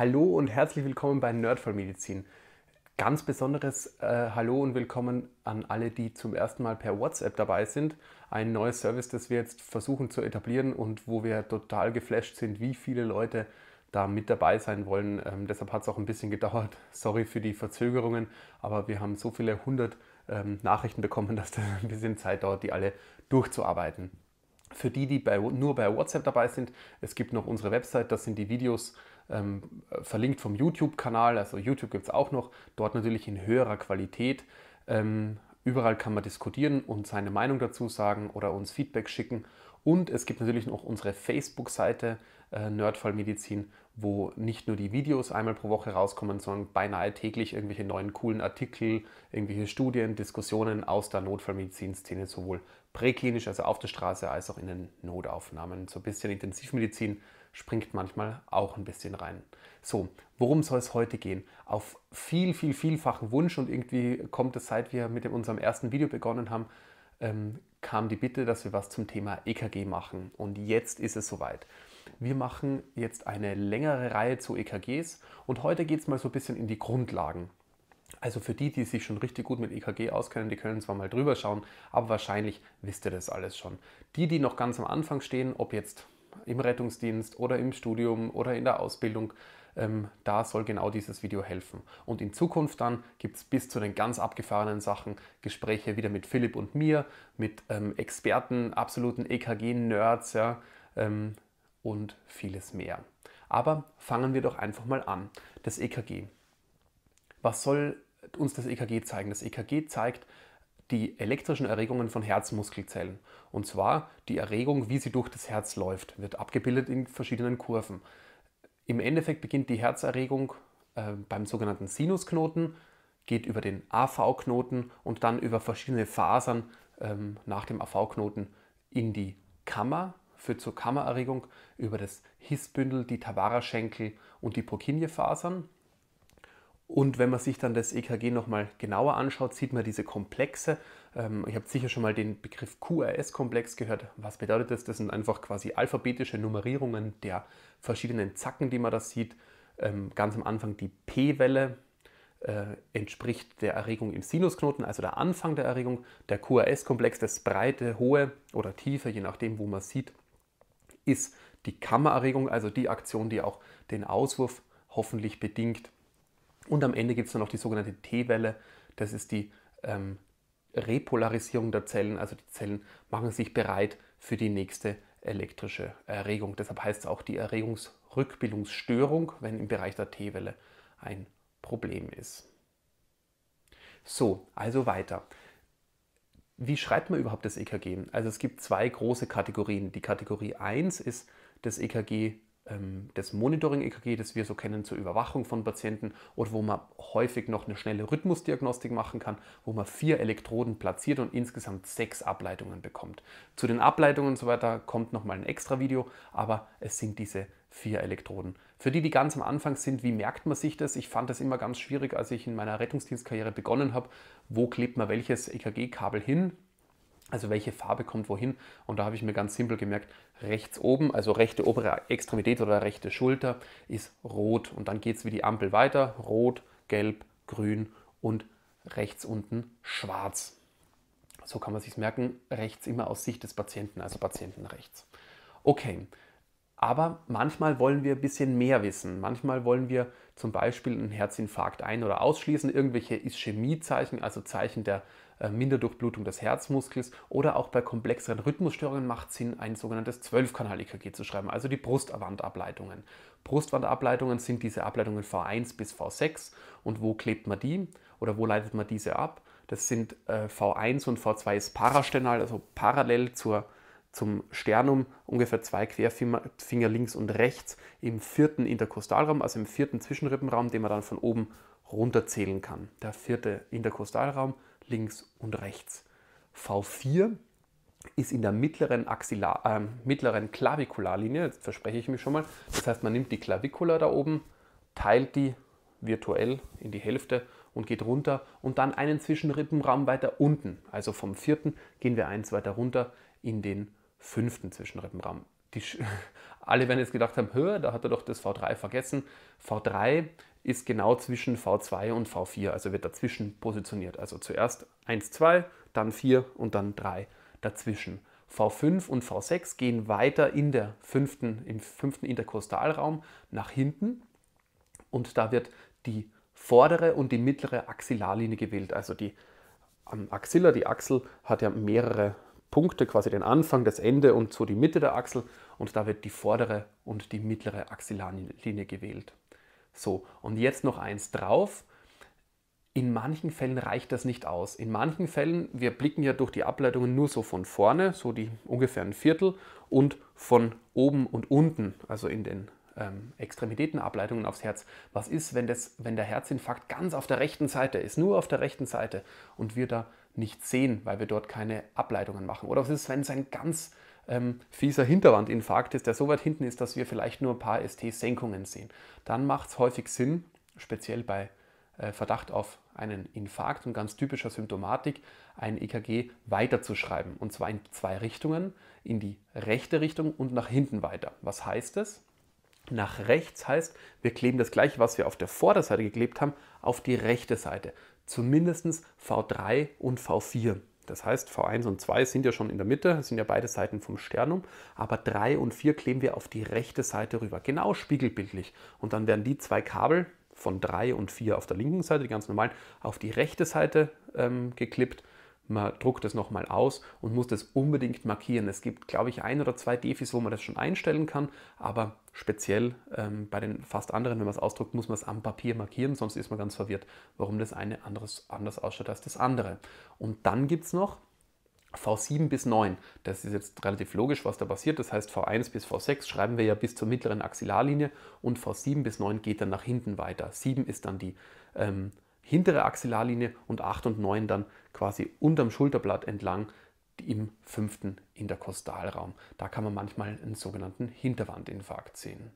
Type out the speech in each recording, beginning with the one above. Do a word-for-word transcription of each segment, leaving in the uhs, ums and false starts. Hallo und herzlich willkommen bei Nerdfallmedizin. Ganz besonderes äh, Hallo und willkommen an alle, die zum ersten Mal per WhatsApp dabei sind. Ein neues Service, das wir jetzt versuchen zu etablieren und wo wir total geflasht sind, wie viele Leute da mit dabei sein wollen. Ähm, deshalb hat es auch ein bisschen gedauert. Sorry für die Verzögerungen, aber wir haben so viele hundert ähm, Nachrichten bekommen, dass das ein bisschen Zeit dauert, die alle durchzuarbeiten. Für die, die bei, nur bei WhatsApp dabei sind, es gibt noch unsere Website, das sind die Videos, Ähm, verlinkt vom YouTube-Kanal, also YouTube gibt es auch noch, dort natürlich in höherer Qualität. Ähm, überall kann man diskutieren und seine Meinung dazu sagen oder uns Feedback schicken. Und es gibt natürlich noch unsere Facebook-Seite äh, Nerdfallmedizin, wo nicht nur die Videos einmal pro Woche rauskommen, sondern beinahe täglich irgendwelche neuen coolen Artikel, irgendwelche Studien, Diskussionen aus der Notfallmedizinszene, sowohl präklinisch, also auf der Straße, als auch in den Notaufnahmen. So ein bisschen Intensivmedizin springt manchmal auch ein bisschen rein. So, worum soll es heute gehen? Auf viel, viel, vielfachen Wunsch, und irgendwie kommt es, seit wir mit unserem ersten Video begonnen haben, ähm, kam die Bitte, dass wir was zum Thema E K G machen. Und jetzt ist es soweit. Wir machen jetzt eine längere Reihe zu E K Gs und heute geht es mal so ein bisschen in die Grundlagen. Also für die, die sich schon richtig gut mit E K G auskennen, die können zwar mal drüber schauen, aber wahrscheinlich wisst ihr das alles schon. Die, die noch ganz am Anfang stehen, ob jetzt im Rettungsdienst oder im Studium oder in der Ausbildung, ähm, da soll genau dieses Video helfen. Und in Zukunft dann gibt es bis zu den ganz abgefahrenen Sachen Gespräche wieder mit Philipp und mir, mit ähm, Experten, absoluten E K G-Nerds, ja, ähm, und vieles mehr. Aber fangen wir doch einfach mal an. Das E K G. Was soll uns das E K G zeigen? Das E K G zeigt die elektrischen Erregungen von Herzmuskelzellen. Und zwar die Erregung, wie sie durch das Herz läuft, wird abgebildet in verschiedenen Kurven. Im Endeffekt beginnt die Herzerregung äh, beim sogenannten Sinusknoten, geht über den A V-Knoten und dann über verschiedene Fasern ähm, nach dem A V-Knoten in die Kammer, führt zur Kammererregung, über das Hissbündel, die Tavara-Schenkel und die Purkinje-Fasern. Und wenn man sich dann das E K G nochmal genauer anschaut, sieht man diese Komplexe. Ähm, ihr habt sicher schon mal den Begriff Q R S-Komplex gehört. Was bedeutet das? Das sind einfach quasi alphabetische Nummerierungen der verschiedenen Zacken, die man da sieht. Ähm, ganz am Anfang die P-Welle äh, entspricht der Erregung im Sinusknoten, also der Anfang der Erregung. Der Q R S-Komplex, das breite, hohe oder tiefe, je nachdem, wo man sieht, ist die Kammererregung, also die Aktion, die auch den Auswurf hoffentlich bedingt. Und am Ende gibt es dann noch die sogenannte T-Welle, das ist die ähm, Repolarisierung der Zellen, also die Zellen machen sich bereit für die nächste elektrische Erregung. Deshalb heißt es auch die Erregungsrückbildungsstörung, wenn im Bereich der T-Welle ein Problem ist. So, also weiter. Wie schreibt man überhaupt das E K G? Also es gibt zwei große Kategorien. Die Kategorie eins ist das E K G, das Monitoring-E K G, das wir so kennen zur Überwachung von Patienten und wo man häufig noch eine schnelle Rhythmusdiagnostik machen kann, wo man vier Elektroden platziert und insgesamt sechs Ableitungen bekommt. Zu den Ableitungen und so weiter kommt nochmal ein extra Video, aber es sind diese vier Elektroden. Für die, die ganz am Anfang sind, wie merkt man sich das? Ich fand das immer ganz schwierig, als ich in meiner Rettungsdienstkarriere begonnen habe. Wo klebt man welches E K G-Kabel hin? Also welche Farbe kommt wohin? Und da habe ich mir ganz simpel gemerkt, rechts oben, also rechte obere Extremität oder rechte Schulter ist rot. Und dann geht es wie die Ampel weiter, rot, gelb, grün und rechts unten schwarz. So kann man sich merken, rechts immer aus Sicht des Patienten, also Patienten rechts. Okay, aber manchmal wollen wir ein bisschen mehr wissen. Manchmal wollen wir zum Beispiel einen Herzinfarkt ein- oder ausschließen, irgendwelche Ischämiezeichen, also Zeichen der Minderdurchblutung des Herzmuskels, oder auch bei komplexeren Rhythmusstörungen macht es Sinn, ein sogenanntes zwölf-Kanal-E K G zu schreiben, also die Brustwandableitungen. Brustwandableitungen sind diese Ableitungen V eins bis V sechs, und wo klebt man die oder wo leitet man diese ab? Das sind äh, V eins und V zwei ist parasternal, also parallel zur, zum Sternum, ungefähr zwei Querfinger Finger links und rechts im vierten Interkostalraum, also im vierten Zwischenrippenraum, den man dann von oben runterzählen kann. Der vierte Interkostalraum, links und rechts. V vier ist in der mittleren, Axilla, äh, mittleren Klavikularlinie, jetzt verspreche ich mich schon mal, das heißt, man nimmt die Klavikula da oben, teilt die virtuell in die Hälfte und geht runter und dann einen Zwischenrippenraum weiter unten. Also vom vierten gehen wir eins weiter runter in den fünften Zwischenrippenraum. die Sch alle werden jetzt gedacht haben, hör, da hat er doch das V drei vergessen. V drei ist genau zwischen V zwei und V vier, also wird dazwischen positioniert. Also zuerst eins, zwei, dann vier und dann drei dazwischen. V fünf und V sechs gehen weiter in der fünften, im fünften Interkostalraum nach hinten und da wird die vordere und die mittlere Axillarlinie gewählt. Also die Axilla, die Achsel hat ja mehrere Punkte, quasi den Anfang, das Ende und so die Mitte der Achsel und da wird die vordere und die mittlere Axillarlinie gewählt. So, und jetzt noch eins drauf. In manchen Fällen reicht das nicht aus. In manchen Fällen, wir blicken ja durch die Ableitungen nur so von vorne, so die ungefähr ein Viertel und von oben und unten, also in den ähm, Extremitätenableitungen aufs Herz. Was ist, wenn, das, wenn der Herzinfarkt ganz auf der rechten Seite ist, nur auf der rechten Seite und wir da nicht sehen, weil wir dort keine Ableitungen machen? Oder was ist, wenn es ein ganz ähm, fieser Hinterwandinfarkt ist, der so weit hinten ist, dass wir vielleicht nur ein paar S T-Senkungen sehen? Dann macht es häufig Sinn, speziell bei Verdacht auf einen Infarkt und ganz typischer Symptomatik, ein E K G weiterzuschreiben. Und zwar in zwei Richtungen, in die rechte Richtung und nach hinten weiter. Was heißt das? Nach rechts heißt, wir kleben das gleiche, was wir auf der Vorderseite geklebt haben, auf die rechte Seite. Zumindest V drei und V vier. Das heißt, V eins und V zwei sind ja schon in der Mitte, das sind ja beide Seiten vom Sternum, aber drei und vier kleben wir auf die rechte Seite rüber, genau spiegelbildlich. Und dann werden die zwei Kabel von drei und vier auf der linken Seite, die ganz normalen, auf die rechte Seite ähm, geklippt. Man druckt das nochmal aus und muss das unbedingt markieren. Es gibt, glaube ich, ein oder zwei Defis, wo man das schon einstellen kann, aber speziell ähm, bei den fast anderen, wenn man es ausdruckt, muss man es am Papier markieren, sonst ist man ganz verwirrt, warum das eine anderes, anders ausschaut als das andere. Und dann gibt es noch V sieben bis neun. Das ist jetzt relativ logisch, was da passiert. Das heißt, V eins bis V sechs schreiben wir ja bis zur mittleren Axillarlinie und V sieben bis neun geht dann nach hinten weiter. sieben ist dann die ähm, hintere Axillarlinie und acht und neun dann quasi unterm Schulterblatt entlang im fünften Interkostalraum. Da kann man manchmal einen sogenannten Hinterwandinfarkt sehen.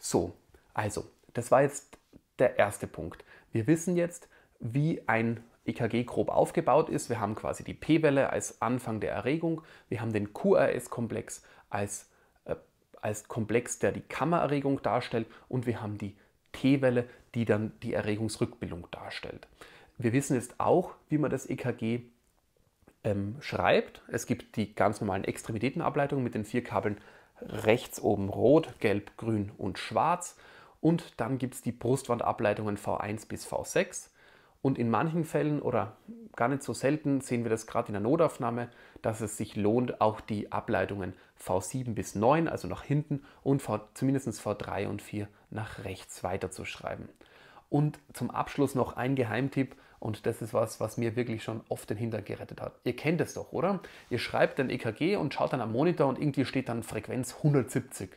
So, also, das war jetzt der erste Punkt. Wir wissen jetzt, wie ein E K G grob aufgebaut ist. Wir haben quasi die P-Welle als Anfang der Erregung, wir haben den Q R S-Komplex als, äh, als Komplex, der die Kammererregung darstellt und wir haben die T-Welle, die dann die Erregungsrückbildung darstellt. Wir wissen jetzt auch, wie man das E K G ähm, schreibt. Es gibt die ganz normalen Extremitätenableitungen mit den vier Kabeln rechts oben rot, gelb, grün und schwarz und dann gibt es die Brustwandableitungen V eins bis V sechs. Und in manchen Fällen oder gar nicht so selten sehen wir das gerade in der Notaufnahme, dass es sich lohnt, auch die Ableitungen V sieben bis neun, also nach hinten, und v, zumindest V drei und vier nach rechts weiterzuschreiben. Und zum Abschluss noch ein Geheimtipp, und das ist was, was mir wirklich schon oft den Hintern gerettet hat. Ihr kennt es doch, oder? Ihr schreibt ein E K G und schaut dann am Monitor und irgendwie steht dann Frequenz hundertsiebzig.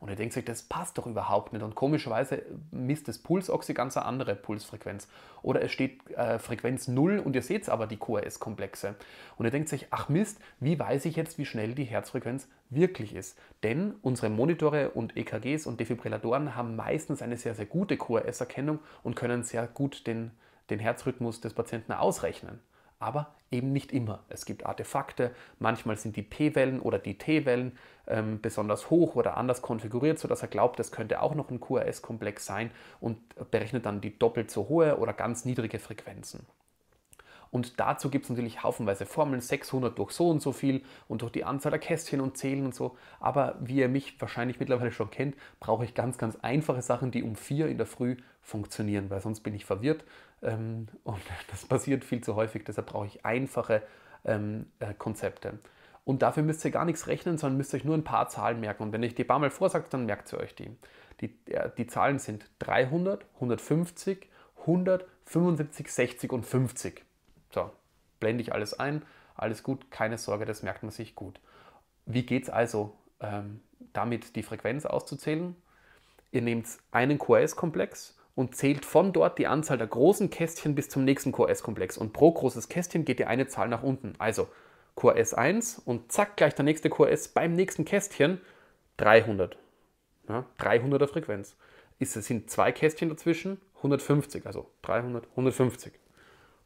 Und ihr denkt euch, das passt doch überhaupt nicht. Und komischerweise misst das Pulsoxy ganz eine andere Pulsfrequenz. Oder es steht äh, Frequenz null und ihr seht aber die Q R S-Komplexe. Und ihr denkt euch, ach Mist, wie weiß ich jetzt, wie schnell die Herzfrequenz wirklich ist? Denn unsere Monitore und E K Gs und Defibrillatoren haben meistens eine sehr, sehr gute Q R S-Erkennung und können sehr gut den, den Herzrhythmus des Patienten ausrechnen. Aber eben nicht immer. Es gibt Artefakte, manchmal sind die P-Wellen oder die T-Wellen ähm, besonders hoch oder anders konfiguriert, sodass er glaubt, das könnte auch noch ein Q R S-Komplex sein und berechnet dann die doppelt so hohe oder ganz niedrige Frequenzen. Und dazu gibt es natürlich haufenweise Formeln, sechshundert durch so und so viel und durch die Anzahl der Kästchen und Zählen und so. Aber wie ihr mich wahrscheinlich mittlerweile schon kennt, brauche ich ganz, ganz einfache Sachen, die um vier in der Früh funktionieren, weil sonst bin ich verwirrt ähm, und das passiert viel zu häufig. Deshalb brauche ich einfache ähm, äh, Konzepte. Und dafür müsst ihr gar nichts rechnen, sondern müsst euch nur ein paar Zahlen merken. Und wenn ich die ein paar Mal vorsage, dann merkt ihr euch die. Die, äh, die Zahlen sind dreihundert, hundertfünfzig, hundert, fünfundsiebzig, sechzig und fünfzig. So, blende ich alles ein, alles gut, keine Sorge, das merkt man sich gut. Wie geht es also ähm, damit, die Frequenz auszuzählen? Ihr nehmt einen Q R S-Komplex und zählt von dort die Anzahl der großen Kästchen bis zum nächsten Q R S-Komplex. Und pro großes Kästchen geht ihr eine Zahl nach unten. Also Q R S eins und zack, gleich der nächste Q R S beim nächsten Kästchen dreihundert. Ja, dreihunderter Frequenz. Ist, es sind zwei Kästchen dazwischen, hundertfünfzig, also dreihundert, hundertfünfzig.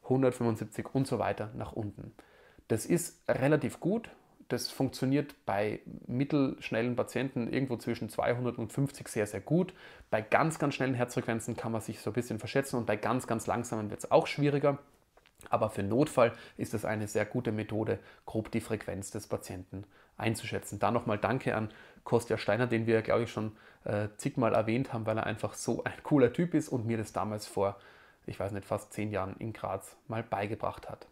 hundertfünfundsiebzig und so weiter nach unten. Das ist relativ gut. das funktioniert bei mittelschnellen Patienten irgendwo zwischen zweihundert und fünfzig sehr, sehr gut. Bei ganz, ganz schnellen Herzfrequenzen kann man sich so ein bisschen verschätzen und bei ganz, ganz langsamen wird es auch schwieriger. Aber für Notfall ist das eine sehr gute Methode, grob die Frequenz des Patienten einzuschätzen. Da nochmal Danke an Kostja Steiner, den wir, glaube ich, schon äh, zigmal erwähnt haben, weil er einfach so ein cooler Typ ist und mir das damals vor, ich weiß nicht, fast zehn Jahren in Graz mal beigebracht hat.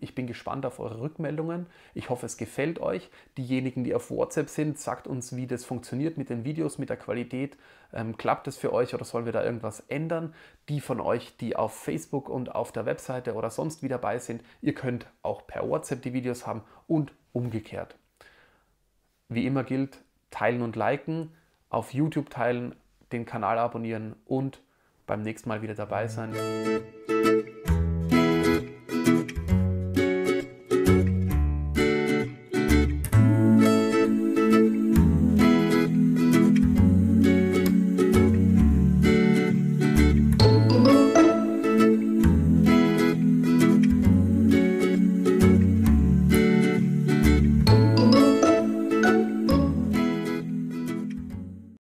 Ich bin gespannt auf eure Rückmeldungen. Ich hoffe, es gefällt euch. Diejenigen, die auf WhatsApp sind, sagt uns, wie das funktioniert mit den Videos, mit der Qualität. Ähm, klappt es für euch oder sollen wir da irgendwas ändern? Die von euch, die auf Facebook und auf der Webseite oder sonst wie dabei sind, ihr könnt auch per WhatsApp die Videos haben und umgekehrt. Wie immer gilt, teilen und liken, auf YouTube teilen, den Kanal abonnieren und beim nächsten Mal wieder dabei sein.